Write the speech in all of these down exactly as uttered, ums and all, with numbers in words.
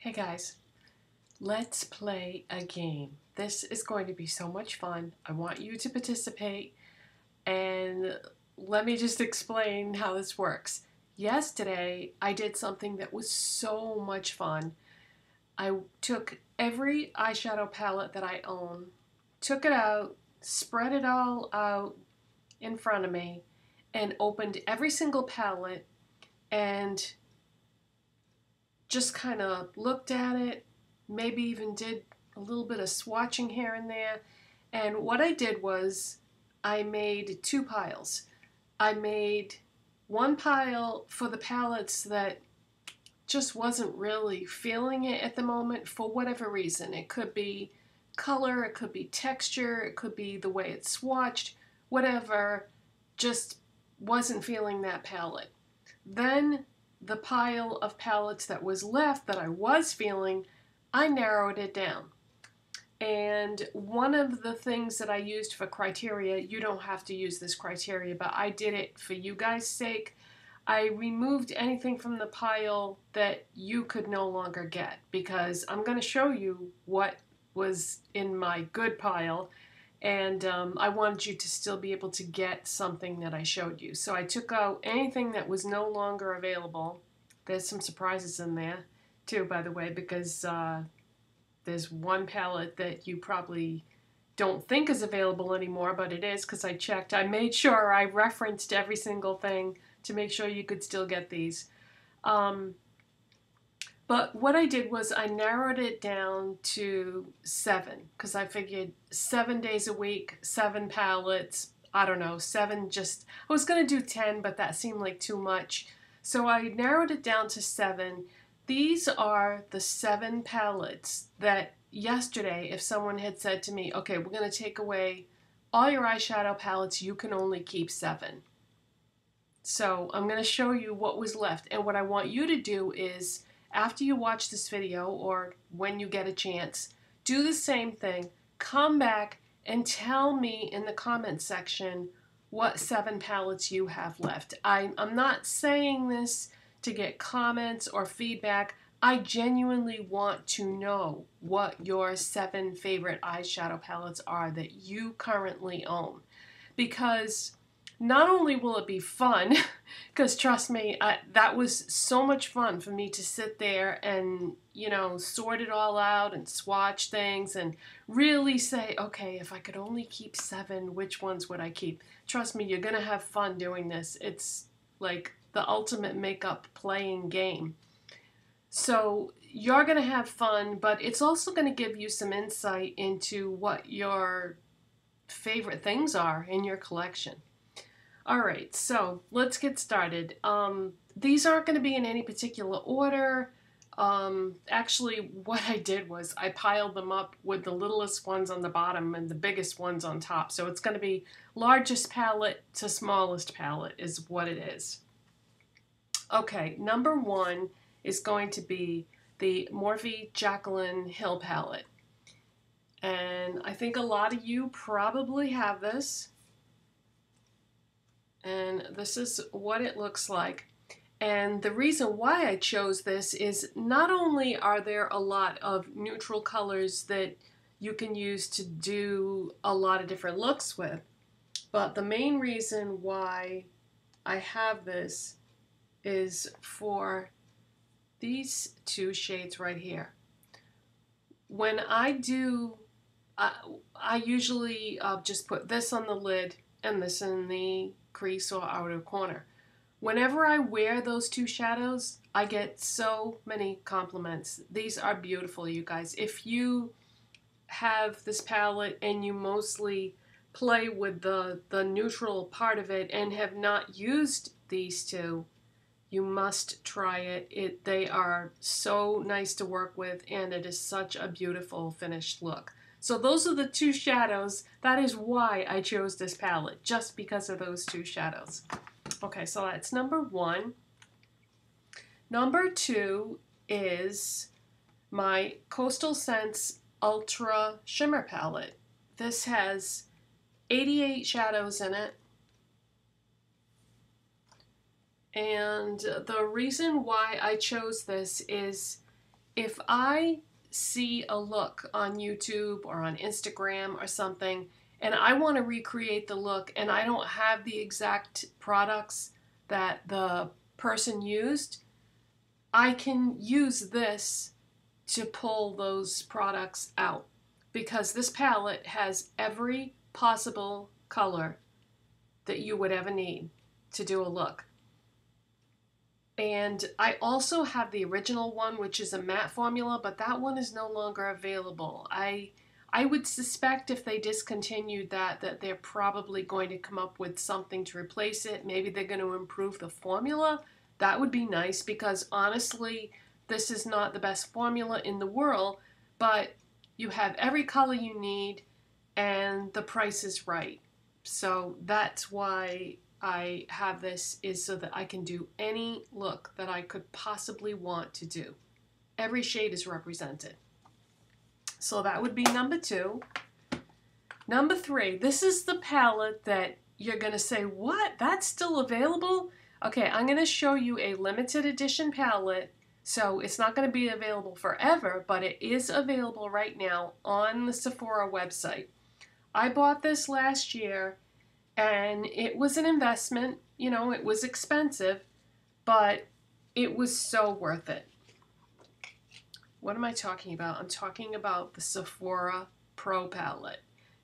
Hey guys, let's play a game. This is going to be so much fun. I want you to participate, and let me just explain how this works. Yesterday, I did something that was so much fun. I took every eyeshadow palette that I own, took it out, spread it all out in front of me, and opened every single palette and just kind of looked at it, maybe even did a little bit of swatching here and there. And what I did was I made two piles. I made one pile for the palettes that just wasn't really feeling it at the moment for whatever reason. It could be color, it could be texture, it could be the way it's swatched, whatever, just wasn't feeling that palette. Then the pile of palettes that was left that I was feeling, I narrowed it down. And one of the things that I used for criteria, you don't have to use this criteria, but I did it for you guys' sake. I removed anything from the pile that you could no longer get, because I'm going to show you what was in my good pile, and um, I wanted you to still be able to get something that I showed you. So I took out anything that was no longer available. There's some surprises in there too, by the way, because uh, there's one palette that you probably don't think is available anymore, but it is, because I checked. I made sure I referenced every single thing to make sure you could still get these. Um, But what I did was I narrowed it down to seven, because I figured seven days a week, seven palettes, I don't know, seven just, I was going to do ten, but that seemed like too much. So I narrowed it down to seven. These are the seven palettes that yesterday, if someone had said to me, okay, we're going to take away all your eyeshadow palettes, you can only keep seven. So I'm going to show you what was left. And what I want you to do is, after you watch this video, or when you get a chance, do the same thing. Come back and tell me in the comment section what seven palettes you have left. I, I'm not saying this to get comments or feedback. I genuinely want to know what your seven favorite eyeshadow palettes are that you currently own. Because not only will it be fun, because trust me, I, that was so much fun for me to sit there and, you know, sort it all out and swatch things and really say, okay, if I could only keep seven, which ones would I keep? Trust me, you're going to have fun doing this. It's like the ultimate makeup playing game. So you're going to have fun, but it's also going to give you some insight into what your favorite things are in your collection. Alright, so let's get started. Um, these aren't going to be in any particular order. Um, actually, what I did was I piled them up with the littlest ones on the bottom and the biggest ones on top. So it's going to be largest palette to smallest palette is what it is. Okay, number one is going to be the Morphe Jaclyn Hill palette. And I think a lot of you probably have this. And this is what it looks like. And the reason why I chose this is not only are there a lot of neutral colors that you can use to do a lot of different looks with, but the main reason why I have this is for these two shades right here. When I do, I, I usually uh, just put this on the lid and this in the crease or outer corner. Whenever I wear those two shadows, I get so many compliments. These are beautiful, you guys. If you have this palette and you mostly play with the, the neutral part of it and have not used these two, you must try it. It. They are so nice to work with, and it is such a beautiful finished look. So those are the two shadows. That is why I chose this palette, just because of those two shadows. Okay, so that's number one. Number two is my Coastal Scents Ultra Shimmer palette. This has eighty-eight shadows in it. And the reason why I chose this is if I see a look on YouTube or on Instagram or something, and I want to recreate the look, and I don't have the exact products that the person used, I can use this to pull those products out, because this palette has every possible color that you would ever need to do a look. And I also have the original one, which is a matte formula, but that one is no longer available. I I would suspect if they discontinued that, that they're probably going to come up with something to replace it. Maybe they're going to improve the formula. That would be nice, because honestly, this is not the best formula in the world, but you have every color you need and the price is right. So that's why I have this, is so that I can do any look that I could possibly want to do. Every shade is represented. So that would be number two. Number three, this is the palette that you're going to say, what? That's still available? Okay, I'm going to show you a limited edition palette. So it's not going to be available forever, but it is available right now on the Sephora website. I bought this last year, and it was an investment. You know, it was expensive, but it was so worth it. What am I talking about? I'm talking about the Sephora Pro palette.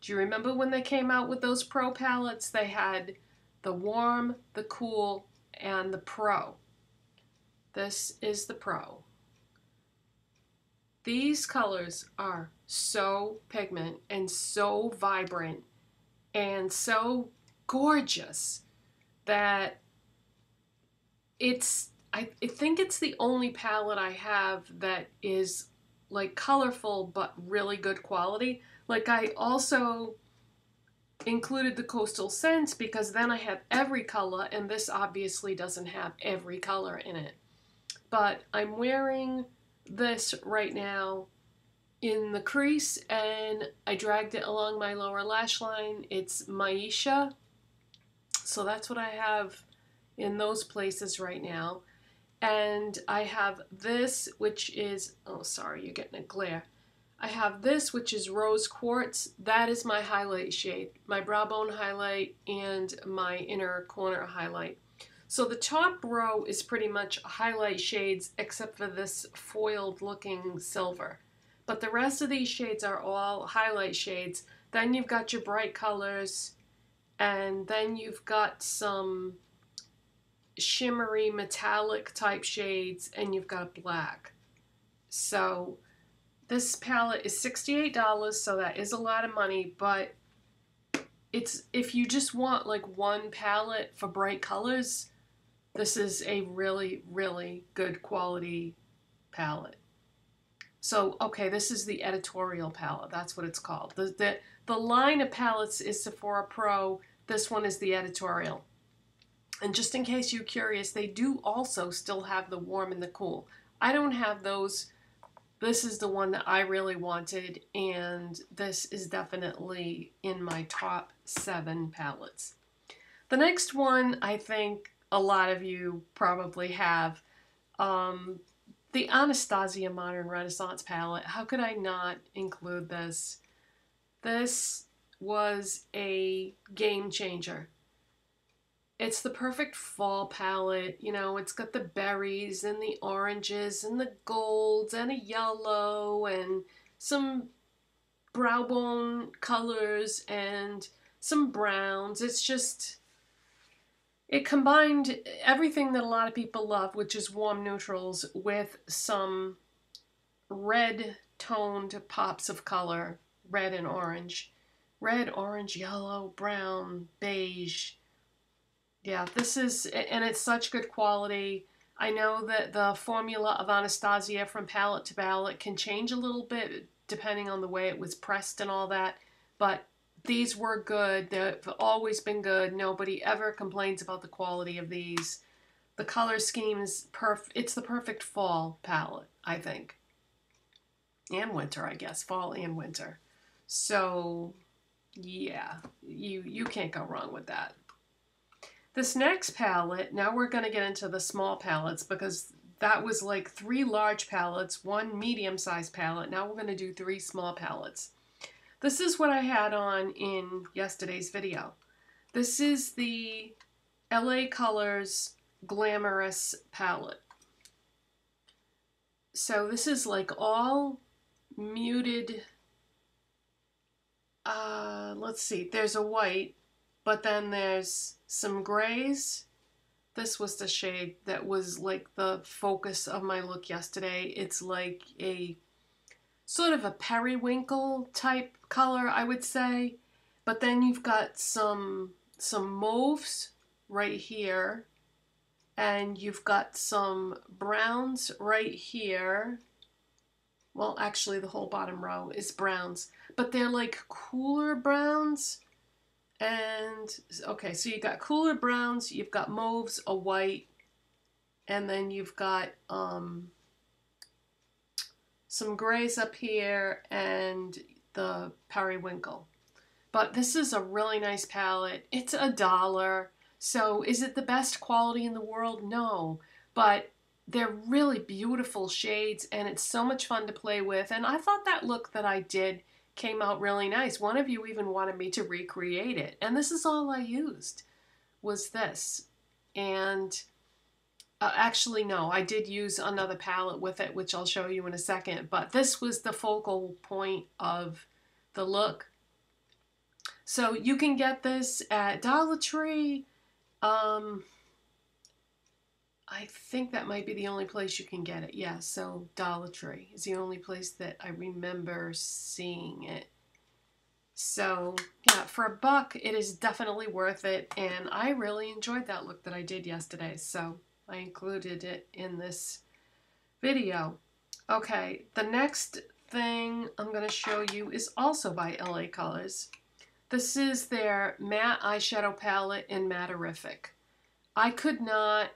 Do you remember when they came out with those Pro palettes? They had the Warm, the Cool, and the Pro. This is the Pro. These colors are so pigment and so vibrant and so gorgeous that it's, I think it's the only palette I have that is like colorful but really good quality. Like, I also included the Coastal Scents because then I have every color, and this obviously doesn't have every color in it. But I'm wearing this right now in the crease, and I dragged it along my lower lash line. It's Maisha. So that's what I have in those places right now. And I have this, which is, oh, sorry, you're getting a glare. I have this, which is Rose Quartz. That is my highlight shade, my brow bone highlight and my inner corner highlight. So the top row is pretty much highlight shades, except for this foiled looking silver. But the rest of these shades are all highlight shades. Then you've got your bright colors, and then you've got some shimmery metallic type shades, and you've got black. So this palette is sixty-eight dollars, so that is a lot of money, but it's, if you just want like one palette for bright colors, this is a really, really good quality palette. So, okay, this is the editorial palette. That's what it's called. The, the, the line of palettes is Sephora Pro. This one is the editorial. And just in case you're curious, they do also still have the Warm and the Cool. I don't have those. This is the one that I really wanted, and this is definitely in my top seven palettes. The next one, I think a lot of you probably have, um, the Anastasia Modern Renaissance palette. How could I not include this? This was a game changer. It's the perfect fall palette. You know, it's got the berries and the oranges and the golds and a yellow and some brow bone colors and some browns. It's just, it combined everything that a lot of people love, which is warm neutrals, with some red toned pops of color, red and orange. Red, orange, yellow, brown, beige. Yeah, this is, and it's such good quality. I know that the formula of Anastasia from palette to palette can change a little bit depending on the way it was pressed and all that, but these were good. They've always been good. Nobody ever complains about the quality of these. The color scheme is perfect. It's the perfect fall palette, I think. And winter, I guess. Fall and winter. So, yeah, you, you can't go wrong with that. This next palette, now we're going to get into the small palettes, because That was like three large palettes, one medium-sized palette. Now we're going to do three small palettes. This is what I had on in yesterday's video. This is the L A Colors Glamorous palette. So this is like all muted. Uh, let's see, there's a white, but then there's some grays. This was the shade that was like the focus of my look yesterday. It's like a sort of a periwinkle type color, I would say. But then you've got some, some mauves right here. And you've got some browns right here. Well, actually the whole bottom row is browns. But they're like cooler browns. And, okay, so you've got cooler browns, you've got mauves, a white, and then you've got um, some grays up here and the periwinkle. But this is a really nice palette. It's a dollar. So is it the best quality in the world? No. But they're really beautiful shades, and it's so much fun to play with. And I thought that look that I did came out really nice. One of you even wanted me to recreate it. And this is all I used, was this. And uh, actually, no, I did use another palette with it, which I'll show you in a second. But this was the focal point of the look. So you can get this at Dollar Tree. Um, I think that might be the only place you can get it. Yeah, so Dollar Tree is the only place that I remember seeing it. So, yeah, for a buck, it is definitely worth it. And I really enjoyed that look that I did yesterday. So I included it in this video. Okay, the next thing I'm going to show you is also by L A Colors. This is their matte eyeshadow palette in Mattertific. I could not...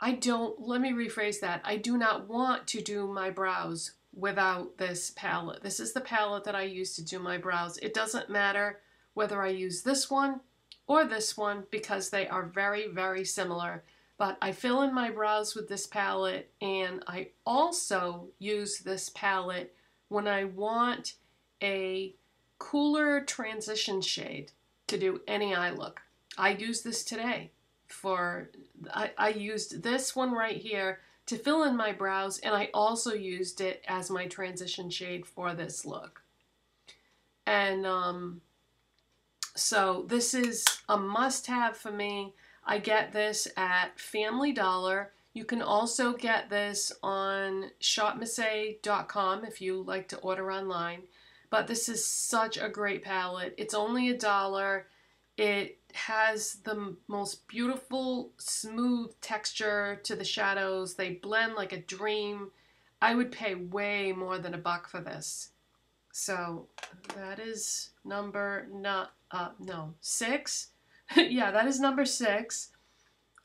I don't, let me rephrase that. I do not want to do my brows without this palette. This is the palette that I use to do my brows. It doesn't matter whether I use this one or this one because they are very, very similar. But I fill in my brows with this palette, and I also use this palette when I want a cooler transition shade to do any eye look. I use this today. For I, I used this one right here to fill in my brows, and I also used it as my transition shade for this look. And um, so this is a must-have for me. I get this at Family Dollar. You can also get this on shop missé dot com if you like to order online. But this is such a great palette. It's only a dollar. It has the most beautiful, smooth texture to the shadows. They blend like a dream. I would pay way more than a buck for this. So that is number not uh, no six. Yeah, that is number six.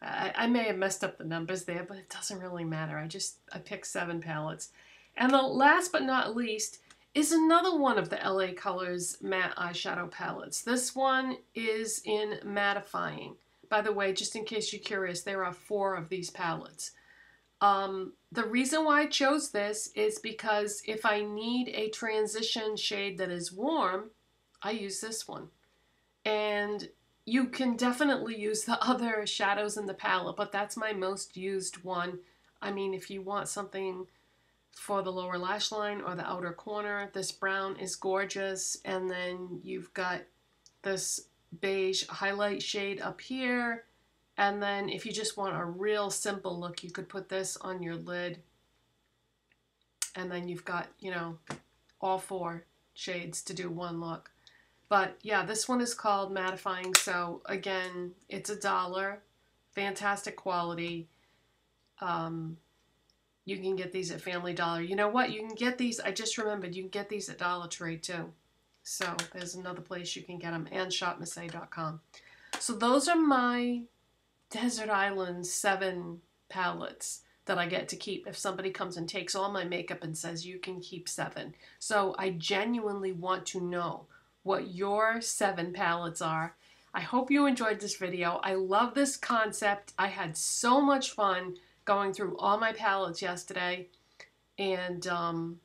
I, I may have messed up the numbers there, but it doesn't really matter. I just I picked seven palettes. And the last but not least is another one of the L A Colors matte eyeshadow palettes. This one is in Mattifying. By the way, just in case you're curious, there are four of these palettes. Um, the reason why I chose this is because if I need a transition shade that is warm, I use this one. And you can definitely use the other shadows in the palette, but that's my most used one. I mean, if you want something for the lower lash line or the outer corner. This brown is gorgeous, and then you've got this beige highlight shade up here, and then if you just want a real simple look, you could put this on your lid, and then you've got, you know, all four shades to do one look. But yeah, this one is called Mattifying, so again, it's a dollar, fantastic quality. Um, You can get these at Family Dollar. You know what? You can get these. I just remembered you can get these at Dollar Tree too. So there's another place you can get them, and shop missé dot com. So those are my Desert Island seven palettes that I get to keep if somebody comes and takes all my makeup and says you can keep seven. So I genuinely want to know what your seven palettes are. I hope you enjoyed this video. I love this concept. I had so much fun. going through all my palettes yesterday. And um,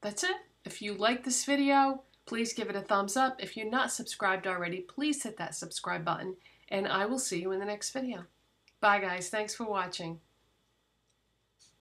that's it. If you like this video, please give it a thumbs up. If you're not subscribed already, please hit that subscribe button. And I will see you in the next video. Bye guys, thanks for watching.